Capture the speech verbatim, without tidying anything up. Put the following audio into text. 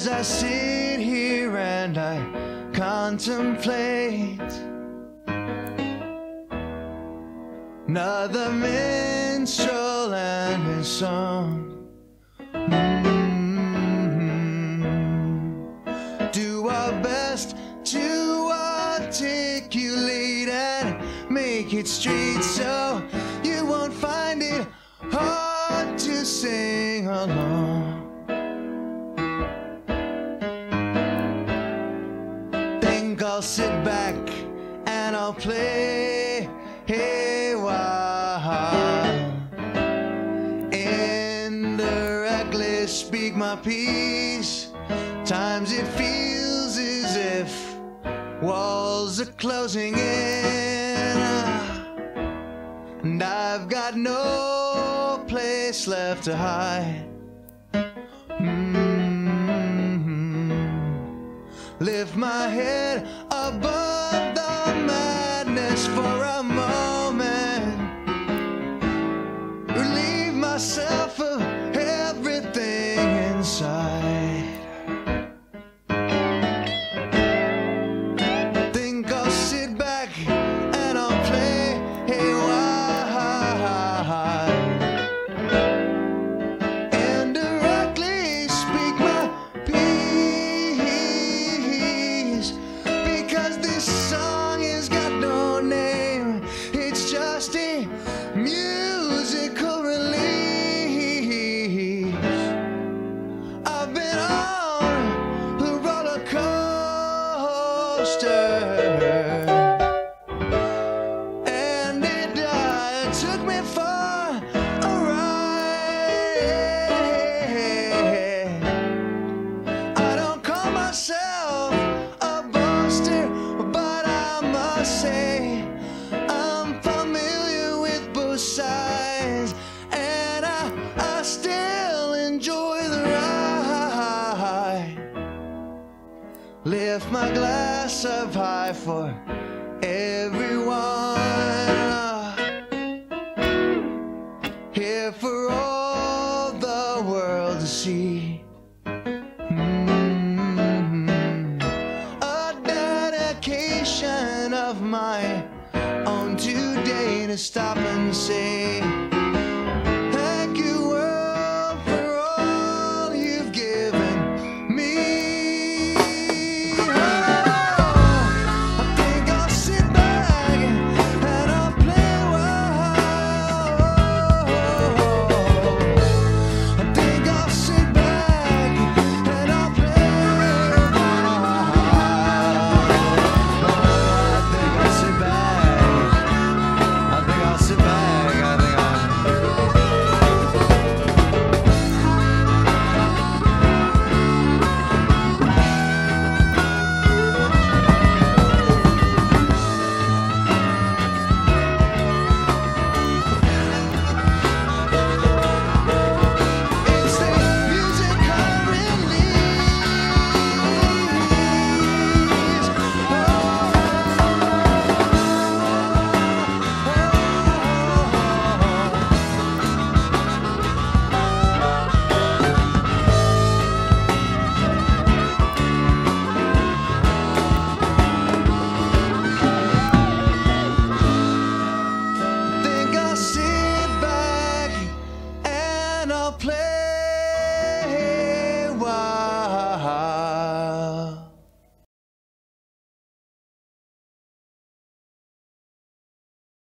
as I sit here and I contemplate another minstrel and his song. Mm-hmm. Do our best to articulate and make it straight, so you won't find it hard to sing along. Think I'll sit back and I'll play haywire. In the reckless speak my piece. Times it feels as if walls are closing in, and I've got no place left to hide. Lift my head above the madness for a moment, relieve myself of everything inside. Think I'll sit back and I'll play haywire, and directly speak my peace. Musical relief. I've been on the roller coaster, and it uh, took me for a ride. I don't call myself a boaster, but I must say I'm familiar with both sides. Lift my glass up high for everyone, here for all the world to see. Mm-hmm. A dedication of my own today to stop and say